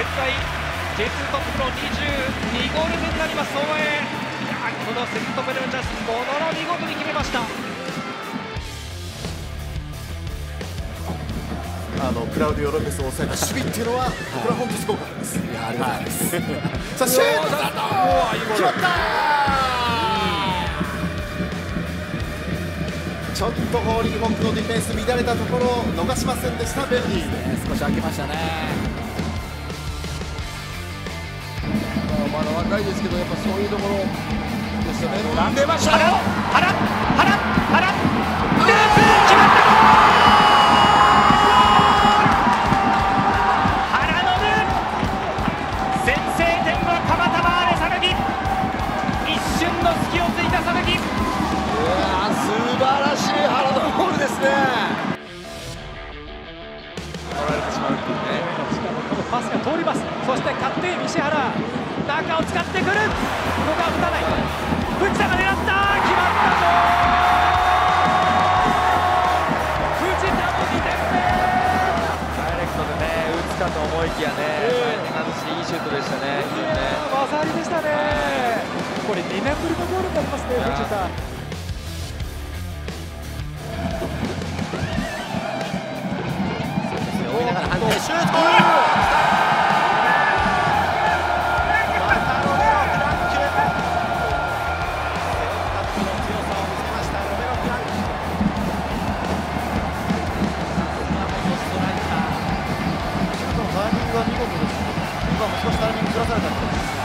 現在 J2 トップの22ゴール目になります、大江。このセットプレーのチャンス、小野見事に決めました。クラウディオ・ロペスを抑えた守備っていうのは、はい、これは本当にすごかったです。いや、ありがとうございます。さあ、シュートだと決まった。ちょっとホーリー・モンクのディフェンス乱れたところを逃しませんでした、ベルギー。少し開けましたね。まだ若いですけど、やっぱそういうところですよね。並んでましたよ。決まった。パスが通ります。そして勝手に石原、中を使ってくる。ここが打たない。藤田が狙った。決まったぞ。藤田の2点目。ダイレクトでね、打つかと思いきやね、外しいいシュートでしたね。技ありでしたね。これ2年ぶりのゴールになりますね、藤田。シュート。今も少しタイミングずらされたんです。